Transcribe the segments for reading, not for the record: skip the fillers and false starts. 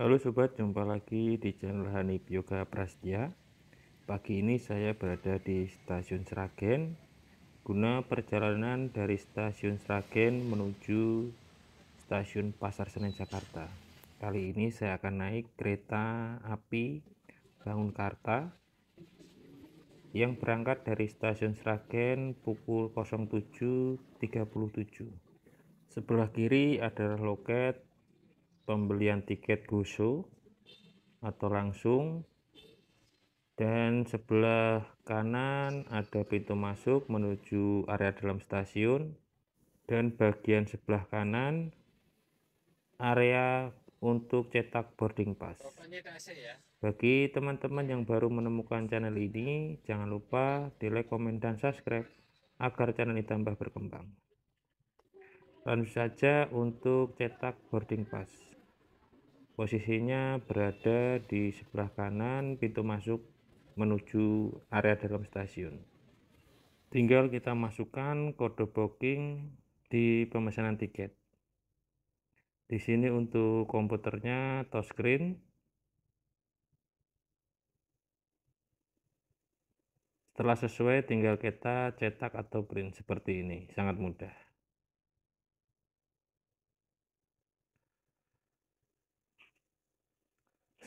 Halo sobat, jumpa lagi di channel Hanif Yoga Prasetya. Pagi ini saya berada di Stasiun Sragen guna perjalanan dari Stasiun Sragen menuju Stasiun Pasar Senen Jakarta. Kali ini saya akan naik kereta api Bangunkarta yang berangkat dari Stasiun Sragen pukul 07.37. Sebelah kiri adalah loket pembelian tiket gosho atau langsung, dan sebelah kanan ada pintu masuk menuju area dalam stasiun, dan bagian sebelah kanan area untuk cetak boarding pass. Bagi teman-teman yang baru menemukan channel ini, jangan lupa di like, komen, dan subscribe agar channel ini tambah berkembang. Langsung saja untuk cetak boarding pass. Posisinya berada di sebelah kanan pintu masuk menuju area dalam stasiun. Tinggal kita masukkan kode booking di pemesanan tiket. Di sini untuk komputernya touchscreen. Setelah sesuai, tinggal kita cetak atau print seperti ini, sangat mudah.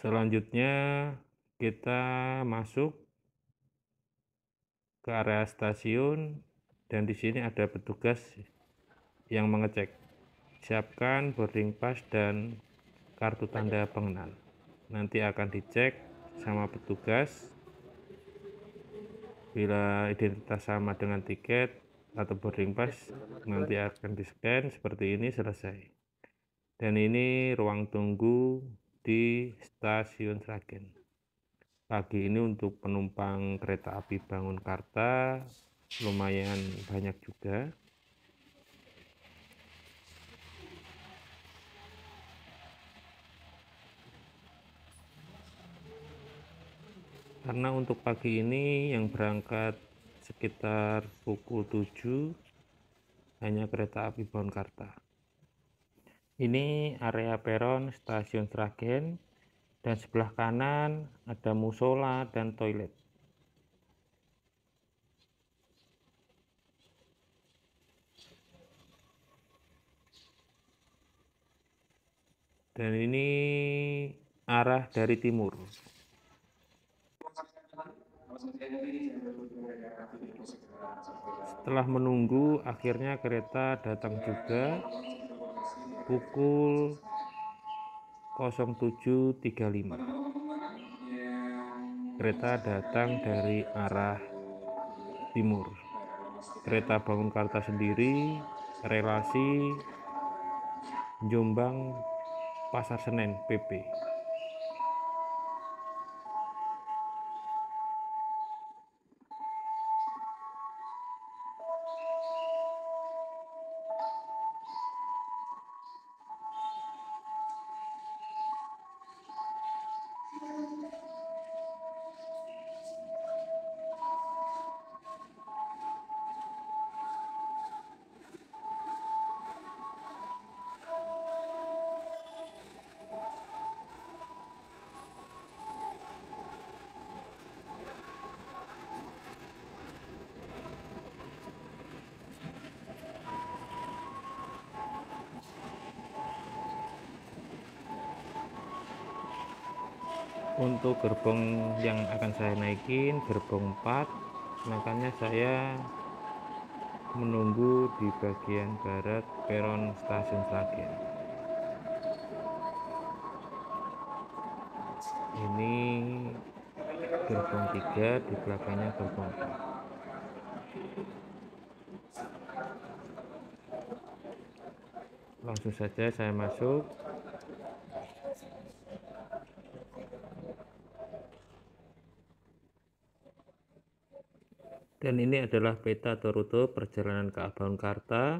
Selanjutnya kita masuk ke area stasiun, dan di sini ada petugas yang mengecek. Siapkan boarding pass dan kartu tanda pengenal. Nanti akan dicek sama petugas. Bila identitas sama dengan tiket atau boarding pass, nanti akan di-scan seperti ini, selesai. Dan ini ruang tunggu di Stasiun Sragen. Pagi ini untuk penumpang kereta api Bangunkarta lumayan banyak juga. Karena untuk pagi ini yang berangkat sekitar pukul 7 hanya kereta api Bangunkarta. Ini area peron Stasiun Sragen, dan sebelah kanan ada musola dan toilet. Dan ini arah dari timur. Setelah menunggu, akhirnya kereta datang juga pukul 07.35. Kereta datang dari arah timur. Kereta Bangunkarta sendiri relasi Jombang Pasar Senen PP. Untuk gerbong yang akan saya naikin gerbong 4, makanya saya menunggu di bagian barat peron Stasiun Sragen. Ini gerbong 3, di belakangnya gerbong 4. Langsung saja saya masuk. Dan ini adalah peta atau rute perjalanan ke Bangunkarta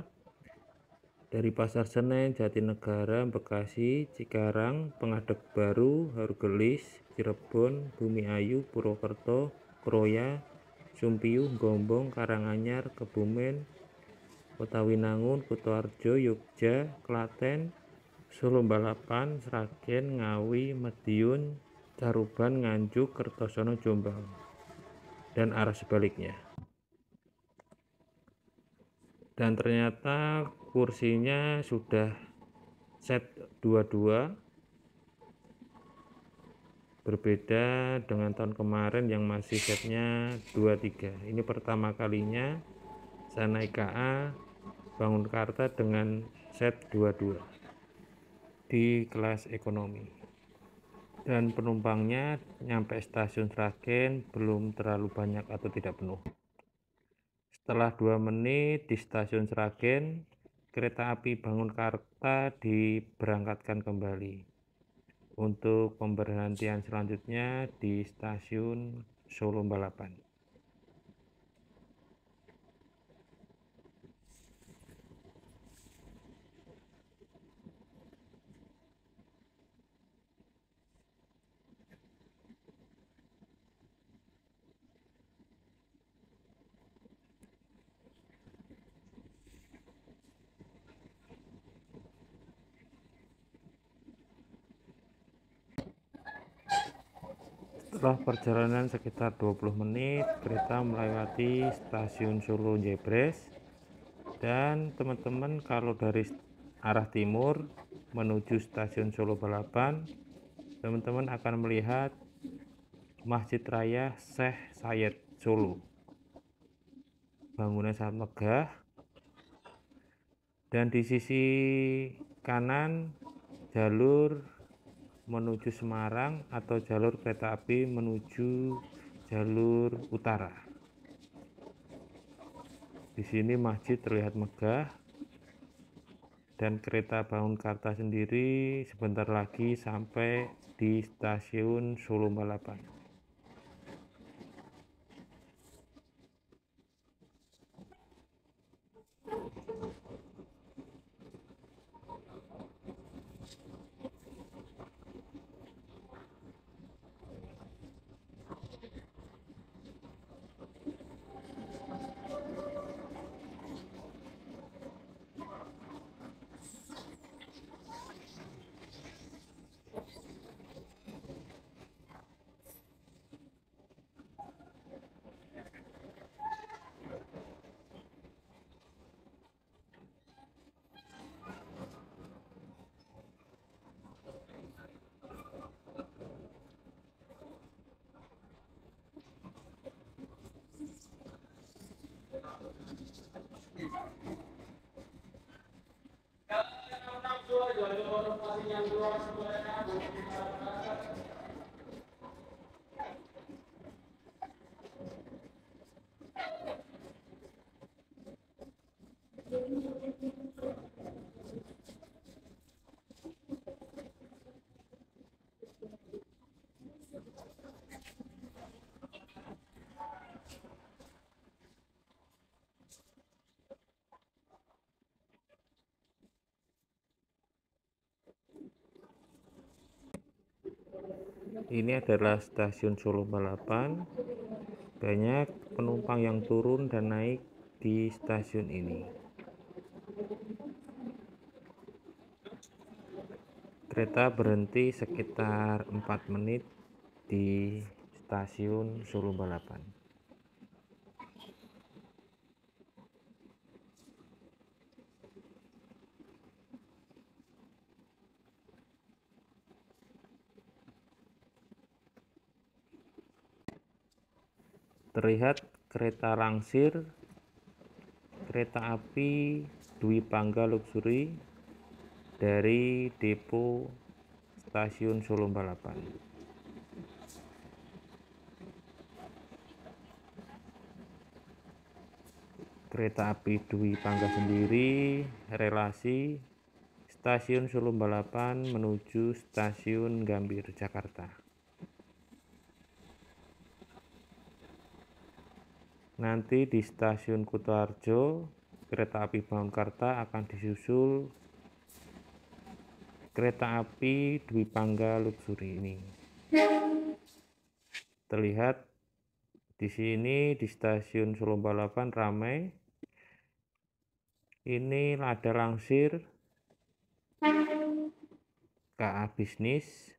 dari Pasar Senen, Jatinegara, Bekasi, Cikarang, Pengadeg Baru, Hargelis, Cirebon, Bumiayu, Purwokerto, Kroya, Sumpiyun, Gombong, Karanganyar, Kebumen, Kota Winangun, Kutoarjo, Yogyakarta, Klaten, Solo Balapan, Sragen, Ngawi, Madiun, Caruban, Nganjuk, Kertosono, Jombang, dan arah sebaliknya. Dan ternyata kursinya sudah set 22, berbeda dengan tahun kemarin yang masih setnya 23. Ini pertama kalinya saya naik KA Bangunkarta dengan set 22 di kelas ekonomi, dan penumpangnya nyampe stasiun Sragen belum terlalu banyak atau tidak penuh. Setelah 2 menit di stasiun Sragen, kereta api Bangunkarta diberangkatkan kembali untuk pemberhentian selanjutnya di stasiun Solo Balapan. Setelah perjalanan sekitar 20 menit, kereta melewati stasiun Solo Jebres, dan teman-teman kalau dari arah timur menuju stasiun Solo Balapan, teman-teman akan melihat Masjid Raya Syekh Sayed Solo. Bangunan sangat megah, dan di sisi kanan jalur menuju Semarang atau jalur kereta api menuju jalur utara. Di sini masjid terlihat megah, dan kereta Bangunkarta sendiri sebentar lagi sampai di stasiun Solo Balapan. Ini adalah stasiun Solo Balapan. Banyak penumpang yang turun dan naik di stasiun ini. Kereta berhenti sekitar 4 menit di stasiun Solo Balapan. Terlihat kereta Langsir, kereta api Dwipangga Luxury dari depo stasiun Solo Balapan. Kereta api Dwipangga sendiri relasi stasiun Solo Balapan menuju stasiun Gambir, Jakarta. Nanti di stasiun Kutoarjo, kereta api Bangunkarta akan disusul kereta api Dwipangga Luxury ini. Terlihat di sini di stasiun Solo Balapan ramai. Ini ada Langsir KA bisnis,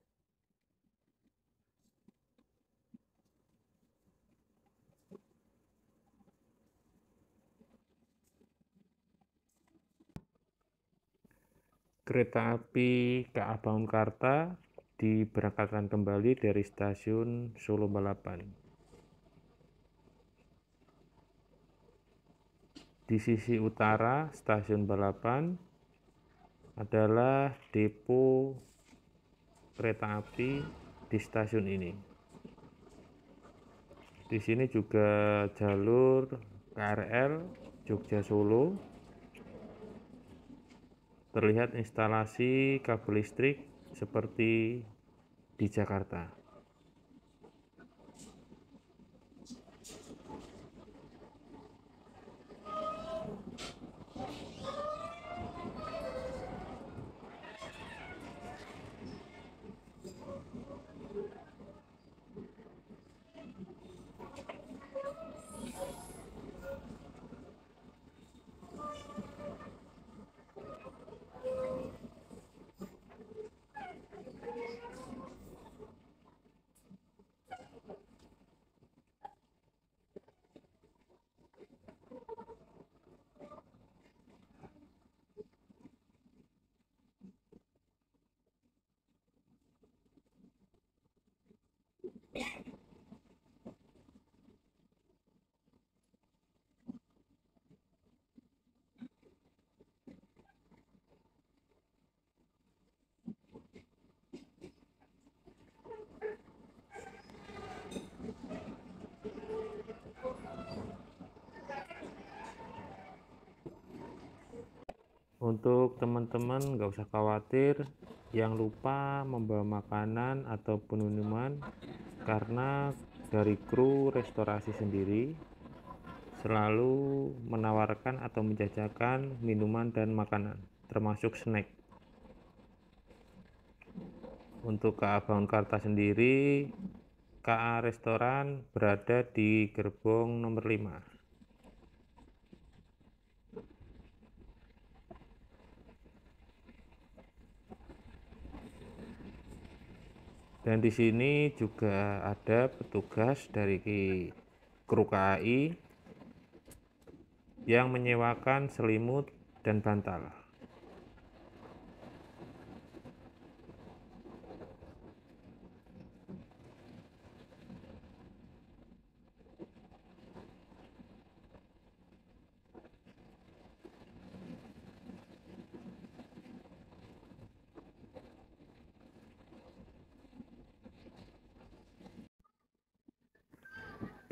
kereta api KA Bangunkarta diberangkatkan kembali dari stasiun Solo Balapan. Di sisi utara stasiun Balapan adalah depo kereta api di stasiun ini. Di sini juga jalur KRL Jogja Solo. Terlihat instalasi kabel listrik seperti di Jakarta. Untuk teman-teman nggak usah khawatir yang lupa membawa makanan ataupun minuman, karena dari kru restorasi sendiri selalu menawarkan atau menjajakan minuman dan makanan termasuk snack. Untuk KA Bangunkarta sendiri, KA restoran berada di gerbong nomor 5. Dan di sini juga ada petugas dari kru KAI yang menyewakan selimut dan bantal.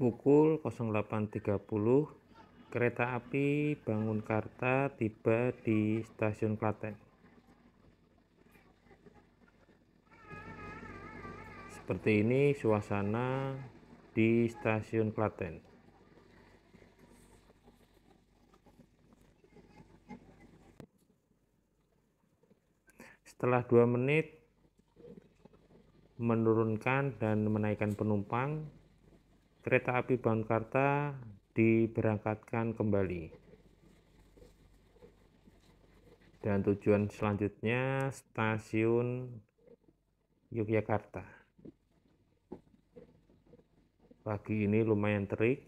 Pukul 08.30, kereta api Bangunkarta tiba di stasiun Klaten. Seperti ini suasana di stasiun Klaten. Setelah 2 menit menurunkan dan menaikkan penumpang, kereta api Bangunkarta diberangkatkan kembali. Dan tujuan selanjutnya stasiun Yogyakarta. Pagi ini lumayan terik.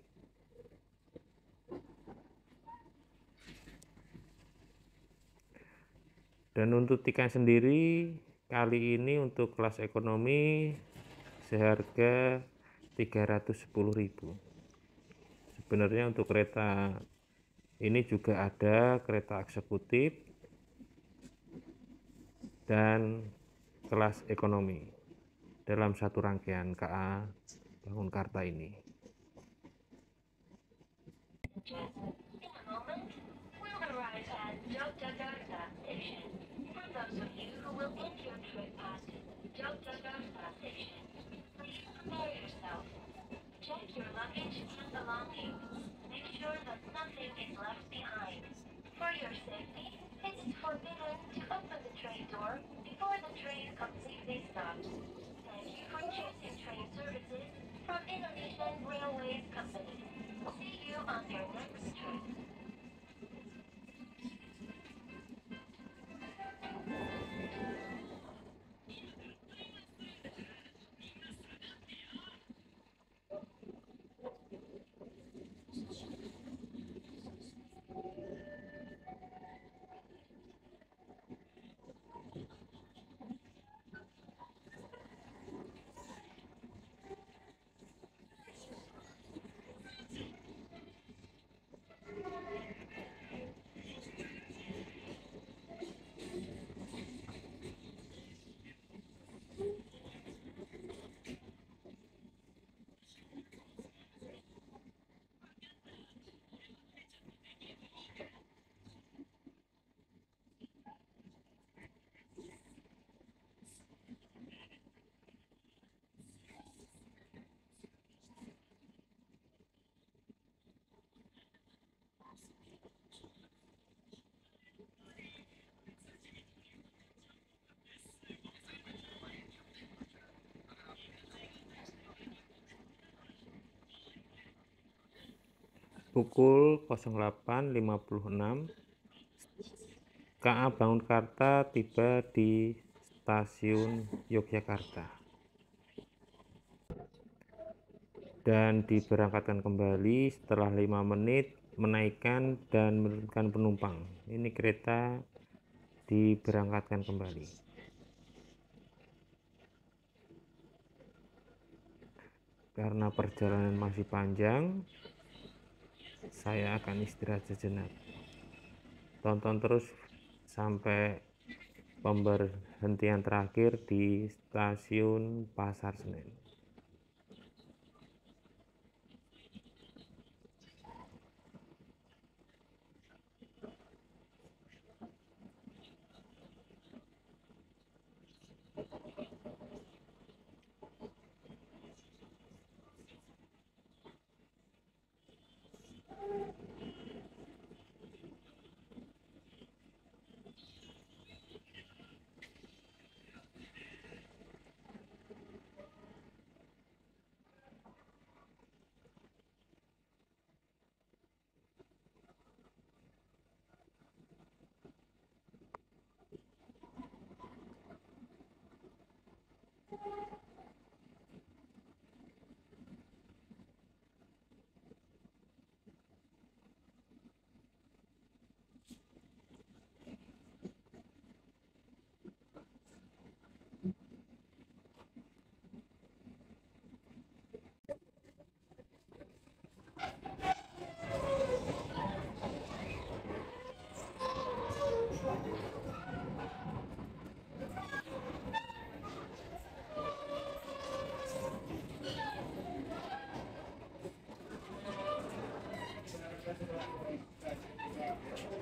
Dan untuk tiket sendiri kali ini untuk kelas ekonomi seharga 310.000. Sebenarnya untuk kereta ini juga ada kereta eksekutif dan kelas ekonomi dalam satu rangkaian KA Bangunkarta ini. pukul 08.56 KA Bangunkarta tiba di Stasiun Yogyakarta dan diberangkatkan kembali setelah 5 menit menaikkan dan menurunkan penumpang. Ini kereta diberangkatkan kembali. Karena perjalanan masih panjang, saya akan istirahat sejenak. Tonton terus sampai pemberhentian terakhir di Stasiun Pasar Senen.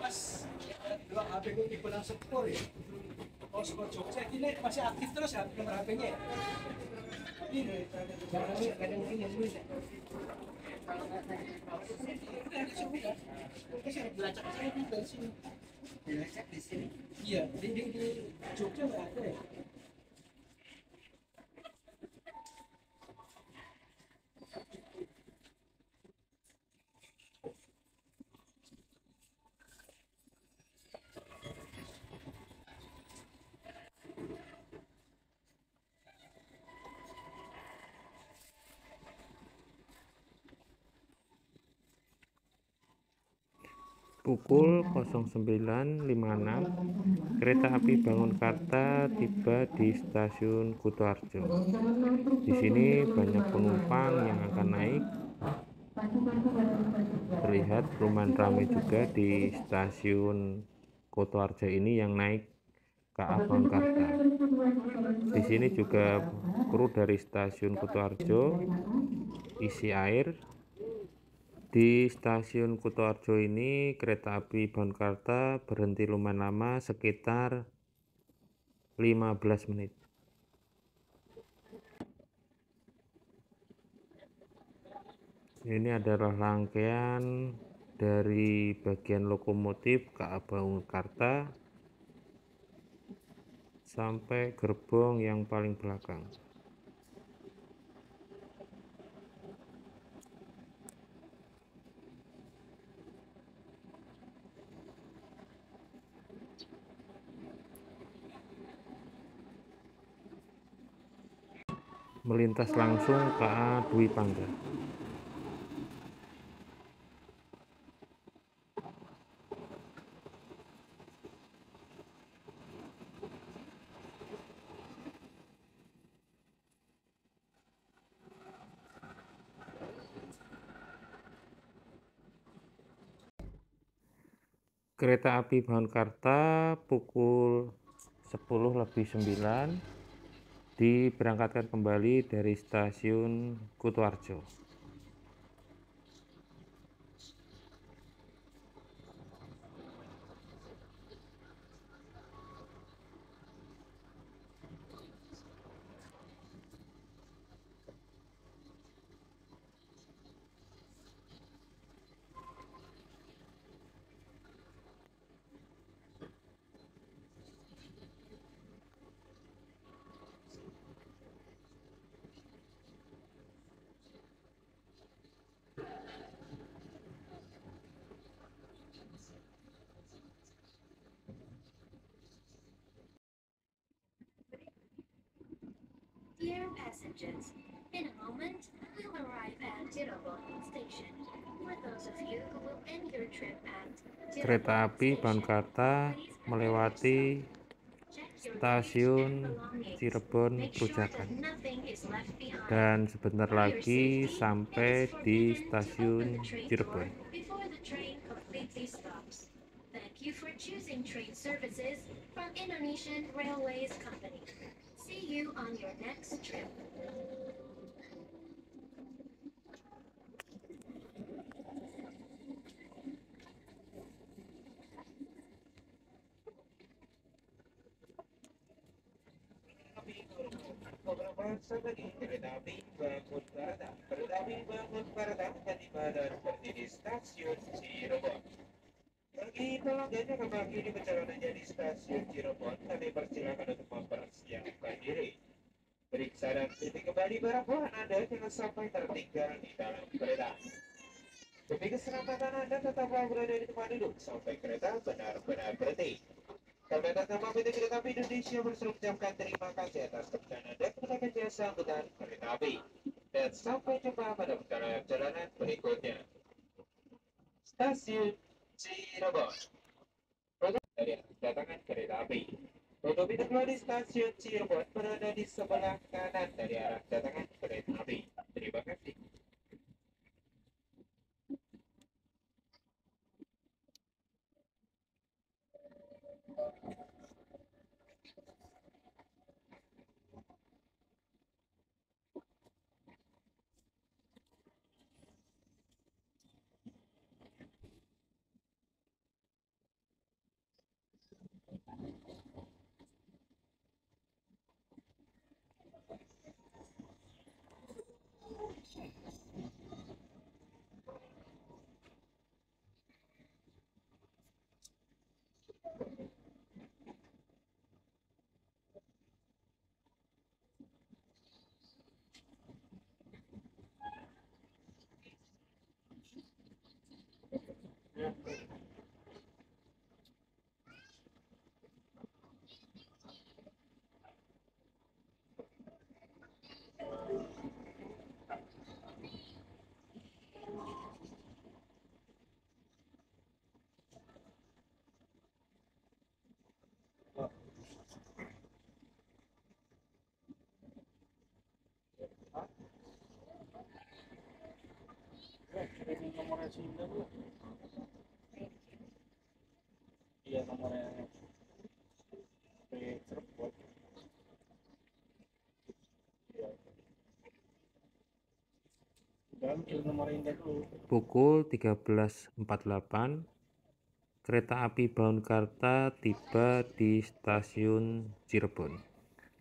Mas, dua HP ku tipe yang sepur ya. Kalau sepur Jogja ini masih aktif terus ya nomor HP-nya. Ini kadang-kadang ini sulit. Saya dilacak saya di sini. Dilacak di sini. Iya, di Jogja nggak ada ya. Pukul 09.56, kereta api Bangunkarta tiba di Stasiun Kutoarjo. Di sini banyak penumpang yang akan naik. Terlihat perumahan ramai juga di Stasiun Kutoarjo ini yang naik ke Bangunkarta. Di sini juga kru dari Stasiun Kutoarjo isi air. Di Stasiun Kutoarjo ini kereta api Bangunkarta berhenti lumayan lama, sekitar 15 menit. Ini adalah rangkaian dari bagian lokomotif KA Bangunkarta sampai gerbong yang paling belakang. Melintas langsung KA Dwipangga. Kereta api Bangunkarta pukul 10.09. diberangkatkan kembali dari Stasiun Kutoarjo. Dear passengers, in a moment, we will arrive at Cirebon Station. For those of you who will end your trip at Cirebon Kereta Api Bangunkarta melewati Stasiun Cirebon Pujakan, dan sebentar lagi sampai di Stasiun Cirebon. Thank you for choosing train services from Indonesian Railways Company. See you on your next trip. Kereta api Bangunkarta akan tiba seperti di Stasiun Cirebon. Bagi pelanggan yang memiliki perjalanannya di Stasiun Cirebon, kami persilakan untuk mempersiapkan diri. Periksa dan titik kembali barang bawaan Anda jangan sampai tertinggal di dalam kereta. Demi keselamatan Anda, tetaplah berada di tempat duduk sampai kereta benar-benar berhenti. Kami atas nama PT Kereta Api Indonesia mengucapkan terima kasih atas kepercayaan Anda kepada jasa angkutan kereta api. Dan sampai jumpa pada perjalanan berikutnya. Stasiun Cirebon. Dari kedatangan kereta api. Untuk pintu keluar di Stasiun Cirebon berada di sebelah kanan dari arah kedatangan kereta api. Terima kasih. Nomornya Cirebon. Pukul 13.48 kereta api Bangunkarta tiba di Stasiun Cirebon.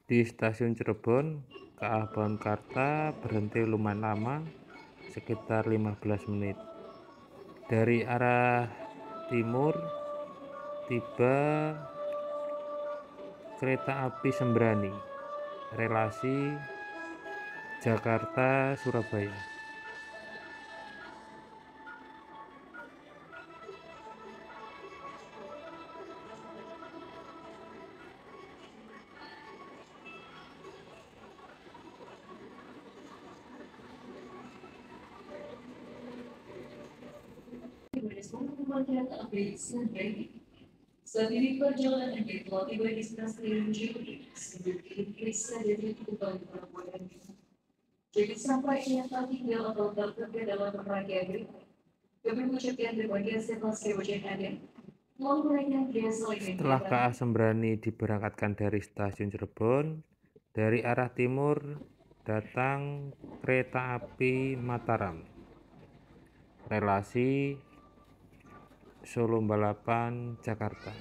Di Stasiun Cirebon ke arah Bangunkarta berhenti lumayan lama, sekitar 15 menit. Dari arah timur tiba kereta api Sembrani relasi Jakarta Surabaya. Sendiri perjalanan virtual tiba di Stasiun Cirebon, sebelum periksa dari kebutuhan perempuan. Jadi sampai nyata tinggal atau terkena dalam rangkaian berikut. Kami mengucapkan terima kasih atas kebersamaan Anda. Setelah KA Sembrani diberangkatkan dari Stasiun Cirebon, dari arah timur datang kereta api Mataram relasi Solo Balapan Jakarta.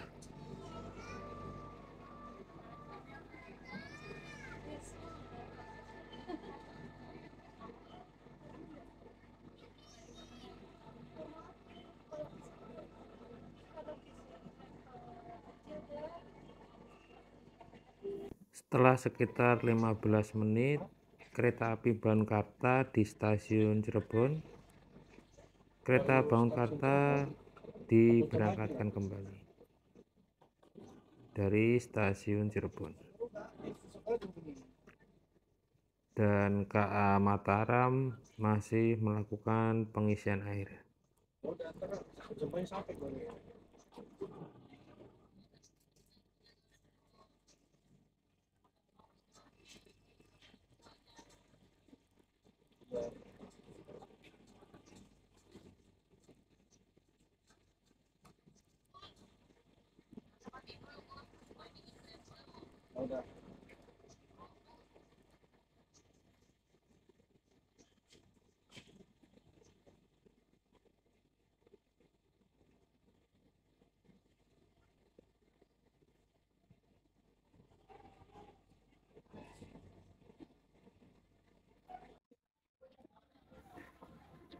Setelah sekitar 15 menit kereta api Bangunkarta di Stasiun Cirebon, kereta Bangunkarta diberangkatkan kembali dari Stasiun Cirebon. dan KA Mataram masih melakukan pengisian air.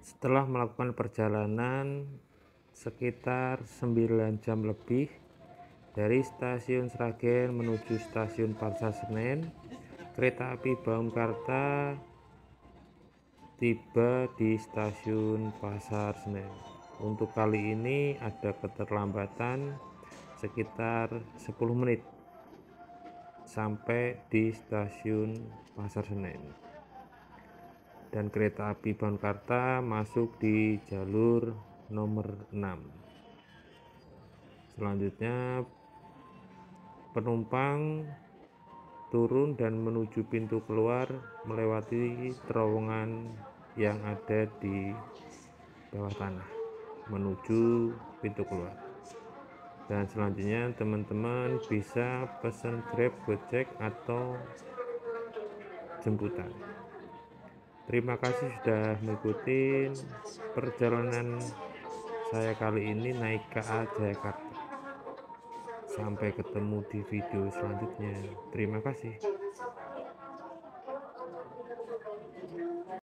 Setelah melakukan perjalanan sekitar 9 jam lebih dari stasiun Sragen menuju stasiun Pasar Senen, kereta api Bangunkarta tiba di stasiun Pasar Senen. Untuk kali ini ada keterlambatan sekitar 10 menit sampai di stasiun Pasar Senen. Dan kereta api Bangunkarta masuk di jalur nomor 6. Selanjutnya penumpang turun dan menuju pintu keluar melewati terowongan yang ada di bawah tanah menuju pintu keluar. Dan selanjutnya teman-teman bisa pesan Grab, Gojek atau jemputan. Terima kasih sudah mengikuti perjalanan saya kali ini naik KA Jakarta. Sampai ketemu di video selanjutnya. Terima kasih.